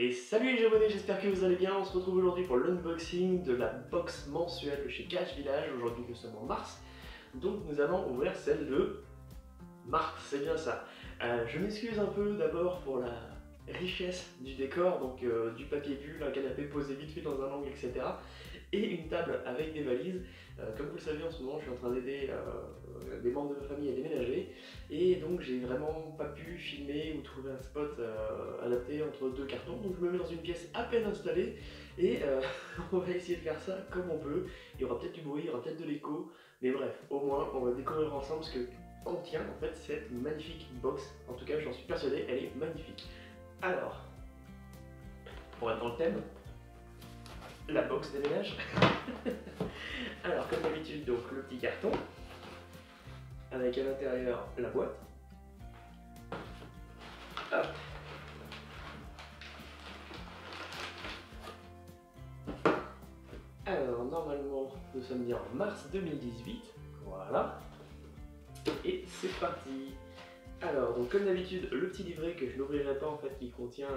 Et salut les abonnés, j'espère que vous allez bien. On se retrouve aujourd'hui pour l'unboxing de la box mensuelle de chez Cache Village. Aujourd'hui nous sommes en mars, donc nous allons ouvrir celle de mars, c'est bien ça. Je m'excuse un peu d'abord pour la richesse du décor, donc du papier bulle, un canapé posé vite fait dans un angle, etc. Et une table avec des valises. Comme vous le savez, en ce moment je suis en train d'aider des membres de ma famille à déménager, et donc j'ai vraiment pas pu filmer ou trouver un spot adapté entre deux cartons. Donc je me mets dans une pièce à peine installée et on va essayer de faire ça comme on peut. Il y aura peut-être du bruit, il y aura peut-être de l'écho, mais bref, au moins on va découvrir ensemble ce que contient en fait cette magnifique box. En tout cas j'en suis persuadé, elle est magnifique. Alors, pour être dans le thème, la box des ménages. Alors, comme d'habitude, donc le petit carton, avec à l'intérieur la boîte. Hop. Alors, normalement, nous sommes bien en mars 2018. Voilà. Et c'est parti. Alors, donc comme d'habitude, le petit livret que je n'ouvrirai pas en fait, qui contient,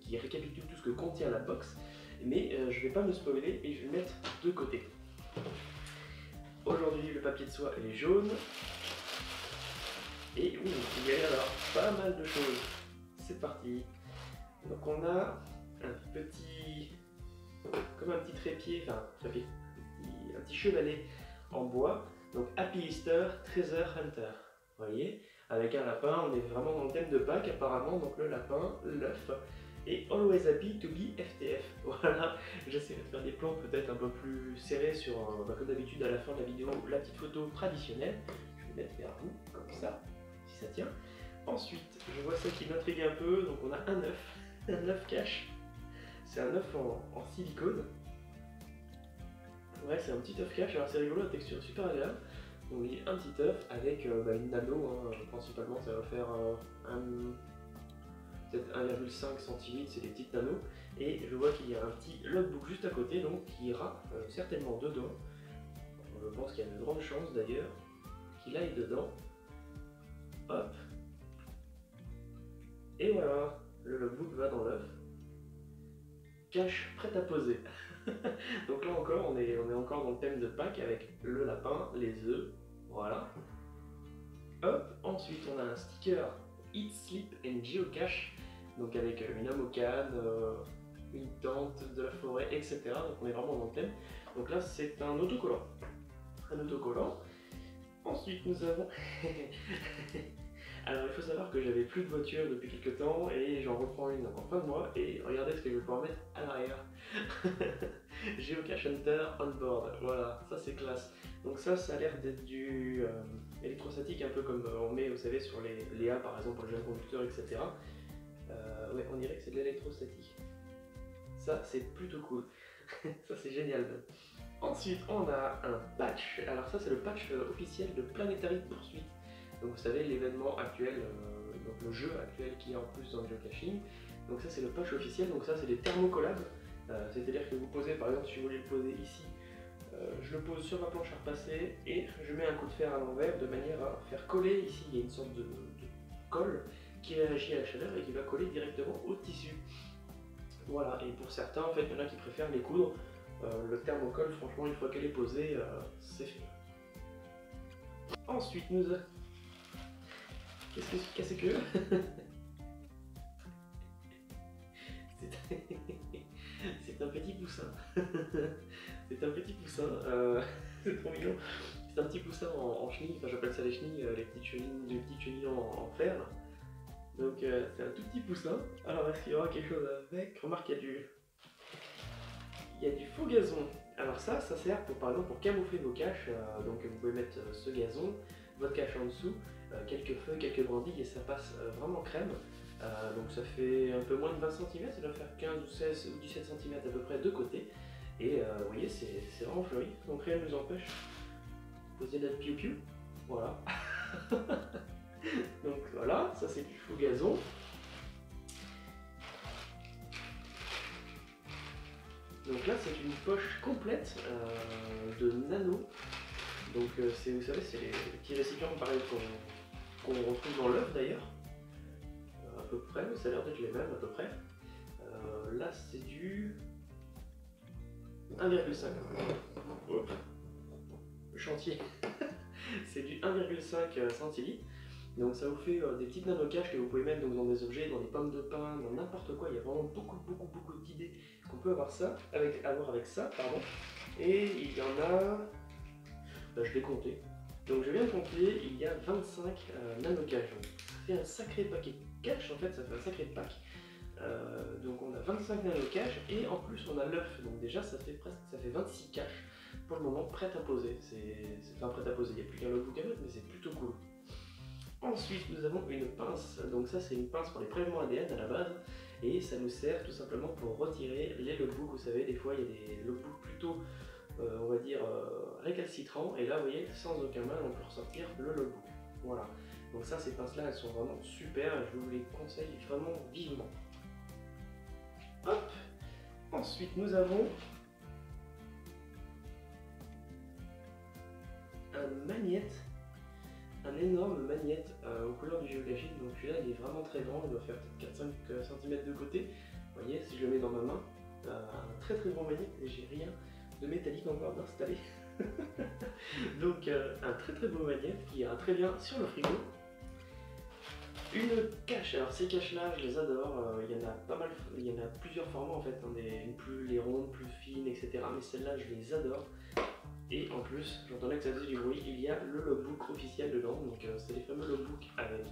qui récapitule tout ce que contient la box, mais je vais pas me spoiler et je vais le mettre de côté. Aujourd'hui, le papier de soie est jaune. Et oui, il y a alors pas mal de choses. C'est parti. Donc on a un petit, comme un petit trépied, enfin trépied, un petit chevalet en bois. Donc Happy Easter, Treasure Hunter. Vous voyez? Avec un lapin, on est vraiment dans le thème de Pâques apparemment, donc le lapin, l'œuf, et Always Happy to be FTF. Voilà, j'essaierai de faire des plans peut-être un peu plus serrés sur, comme d'habitude à la fin de la vidéo, la petite photo traditionnelle. Je vais mettre vers vous, comme ça, si ça tient. Ensuite, je vois celle qui m'intrigue un peu, donc on a un œuf cache. C'est un œuf en silicone. Ouais, c'est un petit œuf cache, alors c'est rigolo, la texture est super agréable. Donc il y a un petit œuf avec une nano, hein, principalement ça va faire peut-être 1,5 cm, c'est des petites nanos. Et je vois qu'il y a un petit logbook juste à côté, donc qui ira certainement dedans. Je pense qu'il y a de grandes chances d'ailleurs qu'il aille dedans. Hop. Et voilà, le logbook va dans l'œuf. Cache prête à poser. Donc là encore, on est encore dans le thème de Pâques avec le lapin, les œufs, voilà. Hop, ensuite on a un sticker Eat, Sleep and Geocache, donc avec une amocane, une tente de la forêt, etc. Donc on est vraiment dans le thème. Donc là c'est un autocollant. Ensuite nous avons... Alors il faut savoir que j'avais plus de voiture depuis quelques temps et j'en reprends une en fin de mois et regardez ce que je vais pouvoir mettre à l'arrière. Geocache Hunter on board, voilà, ça c'est classe. Donc ça a l'air d'être du électrostatique, un peu comme on met, vous savez, sur les Léa par exemple pour le jeune conducteur, etc. Ouais, on dirait que c'est de l'électrostatique. Ça c'est plutôt cool. Ça c'est génial. Ensuite on a un patch, alors ça c'est le patch officiel de Planetary Pursuit. Donc vous savez l'événement actuel, donc le jeu actuel qui est en plus dans le geocaching. Donc ça c'est le patch officiel, donc ça c'est des thermocollables. C'est-à-dire que vous posez, par exemple si vous voulez le poser ici, je le pose sur ma planche à repasser et je mets un coup de fer à l'envers de manière à faire coller. Ici il y a une sorte de colle qui réagit à la chaleur et qui va coller directement au tissu. Voilà, et pour certains en fait il y en a qui préfèrent les coudre. Le thermocolle franchement une fois qu'elle est posée, c'est fait. Ensuite nous avons... Qu'est-ce que... C'est un petit poussin. C'est un petit poussin. C'est trop mignon. C'est un petit poussin en chenille. Enfin, j'appelle ça les chenilles, les petites chenilles en fer. Donc, c'est un tout petit poussin. Alors, est-ce qu'il y aura quelque chose avec? Remarque, il y a du faux gazon. Alors ça sert pour, par exemple, pour camoufler vos caches. Donc, vous pouvez mettre ce gazon, votre cache en dessous, quelques feuilles, quelques brindilles et ça passe vraiment crème. Donc ça fait un peu moins de 20 cm, ça doit faire 15 ou 16 ou 17 cm à peu près de côté. Et vous voyez, c'est vraiment fleuri. Donc rien ne nous empêche de poser notre piou-piou. Voilà. Donc voilà, ça c'est du faux gazon. Donc là c'est une poche complète de nano. Donc vous savez, c'est les petits récipients pareil qu'on retrouve dans l'œuf d'ailleurs, à peu près, ça a l'air d'être les mêmes à peu près. ça c'est du 1,5. Le chantier. C'est du 1,5 centilitre. Donc ça vous fait des petites nanocaches que vous pouvez mettre donc, dans des objets, dans des pommes de pain, dans n'importe quoi. Il y a vraiment beaucoup d'idées qu'on peut avoir avec ça. Pardon. Et il y en a... Bah, je vais compter. Donc je viens de compter, il y a 25 nanocaches. Donc, ça fait un sacré paquet de caches en fait, ça fait un sacré pack. Donc on a 25 nanocaches et en plus on a l'œuf. Donc déjà ça fait presque 26 caches pour le moment prêtes à poser. C'est enfin prêtes à poser, il n'y a plus qu'un logbook à mettre mais c'est plutôt cool. Ensuite nous avons une pince, donc ça c'est une pince pour les prélèvements ADN à la base et ça nous sert tout simplement pour retirer les logbooks. Vous savez des fois il y a des logbooks plutôt on va dire récalcitrants et là vous voyez sans aucun mal on peut ressortir le logbook. Voilà, donc ça ces pinces là elles sont vraiment super et je vous les conseille vraiment vivement. Hop. Ensuite nous avons un magnète. Un énorme magnète aux couleurs du géocaching, donc celui-là il est vraiment très grand, il doit faire peut-être 4-5 cm de côté. Vous voyez, si je le mets dans ma main, un très grand magnète et j'ai rien de métallique encore d'installer. Donc un très beau magnète qui ira très bien sur le frigo. Une cache, alors ces caches là je les adore, il y en a pas mal, il y en a plusieurs formats en fait, hein, plus les rondes, plus fines, etc. Mais celles-là je les adore. Et en plus, j'entendais que ça faisait du bruit, il y a le logbook officiel dedans, donc c'est les fameux logbooks avec.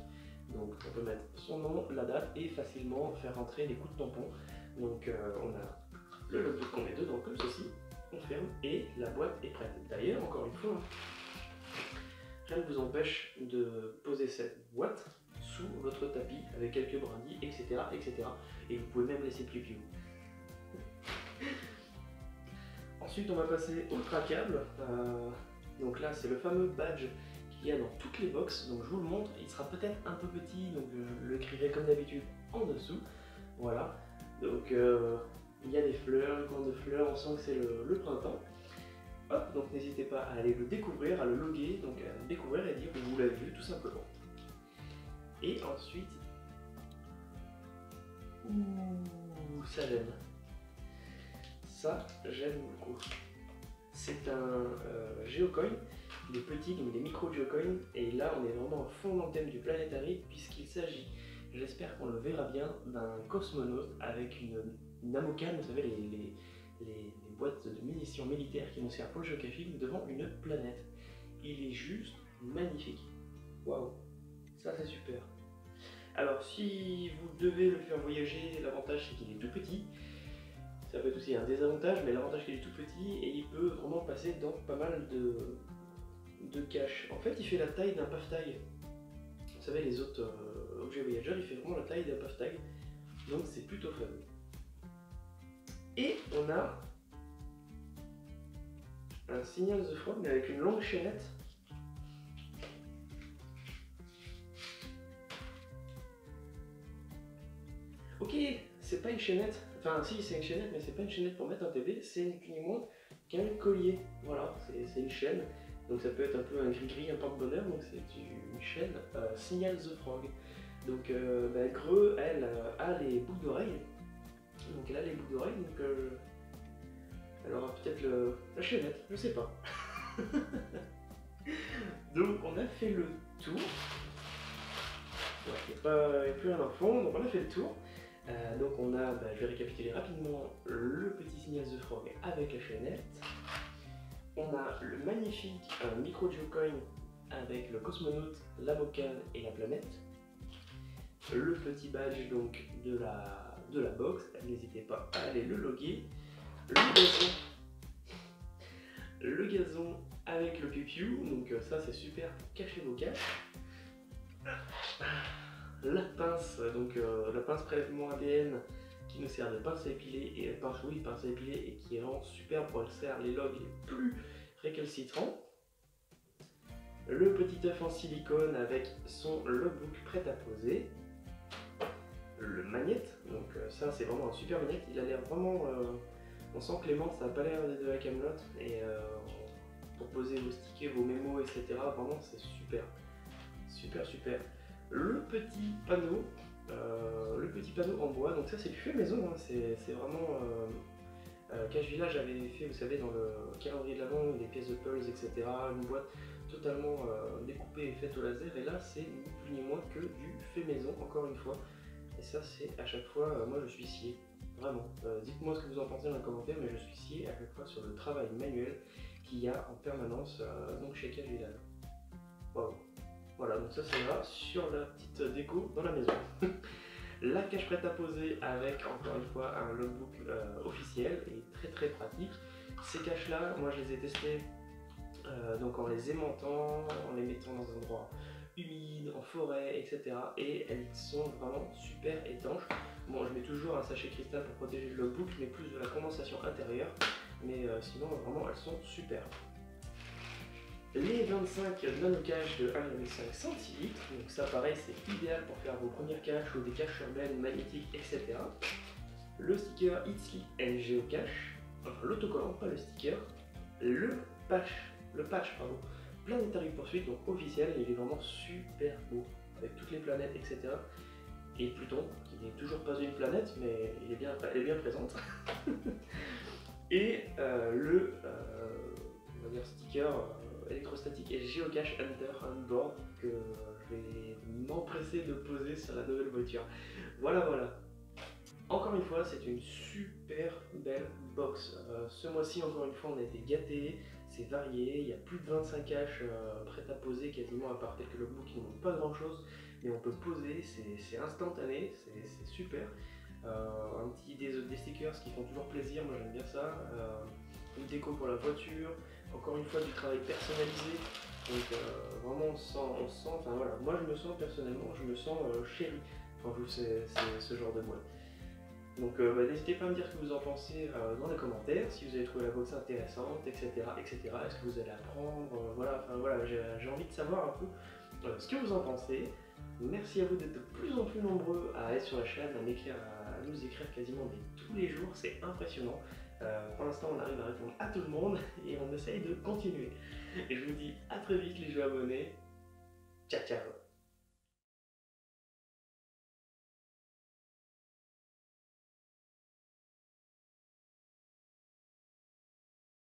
Donc on peut mettre son nom, la date et facilement faire rentrer les coups de tampon. Donc on a le logbook qu'on met dedans comme ceci, on ferme et la boîte est prête. D'ailleurs, encore une fois, rien ne vous empêche de poser cette boîte sous votre tapis avec quelques brindilles, etc. etc. et vous pouvez même laisser plus vieux. Ensuite on va passer au traquable, donc là c'est le fameux badge qu'il y a dans toutes les boxes, donc je vous le montre, il sera peut-être un peu petit, donc je l'écrirai comme d'habitude en dessous, voilà, donc il y a des fleurs, une corne de fleurs, on sent que c'est le printemps, hop, donc n'hésitez pas à aller le découvrir, à le loguer, donc à le découvrir et dire que vous l'avez vu tout simplement. Et ensuite, ouh, ça gêne. Ça, j'aime beaucoup. C'est un géocoin, des petits, donc des micro géocoins, et là on est vraiment à fond dans le thème du Planetary puisqu'il s'agit, j'espère qu'on le verra bien, d'un cosmonaute avec une amocane, vous savez les boîtes de munitions militaires qui vont servir pour le géocaching devant une planète. Il est juste magnifique. Waouh, ça c'est super. Alors si vous devez le faire voyager, l'avantage c'est qu'il est tout petit. Ça peut être aussi un désavantage, mais l'avantage qu'il est tout petit et il peut vraiment passer dans pas mal de caches. En fait, il fait la taille d'un paf-tag. Vous savez, les autres objets voyageurs, il fait vraiment la taille d'un paf-tag. Donc c'est plutôt fun. Et on a un Signal the Frog, mais avec une longue chaînette. Ok, c'est pas une chaînette. Enfin si, c'est une chaînette, mais c'est pas une chaînette pour mettre un TV, c'est ni plus ni moins qu'un collier. Voilà, c'est une chaîne, donc ça peut être un peu un gris-gris, un porte-bonheur, donc c'est une chaîne Signal the Frog. Donc Greux, elle, a les boucles d'oreilles, donc elle a les boucles d'oreilles, donc elle aura peut-être la chaînette, je sais pas. Donc on a fait le tour, il n'y a plus un enfant, donc on a fait le tour. Donc on a, je vais récapituler rapidement le petit Signal the Frog avec la chaînette. On a le magnifique micro geocoin avec le cosmonaute, la mocane et la planète. Le petit badge donc de la box, n'hésitez pas à aller le loguer. Le gazon avec le pipiou, donc ça c'est super pour cacher vos caches. La pince, donc la pince prélèvement ADN qui nous sert de pince à épiler et pince à épiler et qui est vraiment super pour elle sert les logs les plus récalcitrants. Le petit œuf en silicone avec son logbook prêt à poser. Le magnète, donc ça c'est vraiment un super magnète, il a l'air vraiment... on sent que les mains ça n'a pas l'air de la camelote et pour poser vos stickers, vos mémos, etc. Vraiment c'est super. Le petit panneau le petit panneau en bois, donc ça c'est du fait maison, hein. C'est vraiment... Cache Village avait fait, vous savez, dans le calendrier de l'avant, des pièces de puzzles, etc. Une boîte totalement découpée et faite au laser, et là c'est ni plus ni moins que du fait maison, encore une fois. Et ça c'est à chaque fois, moi je suis scié, vraiment. Dites-moi ce que vous en pensez dans les commentaires, mais je suis scié à chaque fois sur le travail manuel qu'il y a en permanence donc chez Cache Village. Waouh. Voilà, donc ça c'est là, sur la petite déco dans la maison. La cache prête à poser avec, encore une fois, un logbook officiel et très très pratique. Ces caches là, moi je les ai testées donc en les aimantant, en les mettant dans un endroit humide, en forêt, etc. Et elles sont vraiment super étanches. Bon, je mets toujours un sachet cristal pour protéger le logbook, mais plus de la condensation intérieure. Mais sinon, vraiment, elles sont super. Les 25 nano-caches de 1,5 centilitres, donc ça pareil c'est idéal pour faire vos premières caches ou des caches urbaines, magnétiques, etc. Le sticker It's Sleep and Geocache, enfin l'autocollant, pas le sticker, le patch pardon, Planetary Pursuit, donc officiel, il est vraiment super beau, avec toutes les planètes, etc. Et Pluton, qui n'est toujours pas une planète, mais elle est bien présente. Et le on va dire sticker électrostatique et Geocache Hunter Handboard que je vais m'empresser de poser sur la nouvelle voiture. Voilà, voilà. Encore une fois, c'est une super belle box. Ce mois-ci, encore une fois, on a été gâtés, c'est varié, il y a plus de 25 caches prêtes à poser quasiment, à part quelques logos qui n'ont pas grand-chose, mais on peut poser, c'est instantané, c'est super. Un petit des stickers qui font toujours plaisir, moi j'aime bien ça. Une déco pour la voiture, encore une fois du travail personnalisé, donc vraiment on sent, enfin voilà, moi je me sens personnellement, je me sens chéri quand je vous ce genre de boîte. Donc n'hésitez pas à me dire ce que vous en pensez dans les commentaires, si vous avez trouvé la box intéressante, etc. Est-ce que vous allez apprendre, voilà, enfin voilà, j'ai envie de savoir un peu ce que vous en pensez. Merci à vous d'être de plus en plus nombreux à être sur la chaîne, à nous écrire quasiment tous les jours, c'est impressionnant. Pour l'instant on arrive à répondre à tout le monde et on essaye de continuer. Et je vous dis à très vite les jeux abonnés, ciao ciao.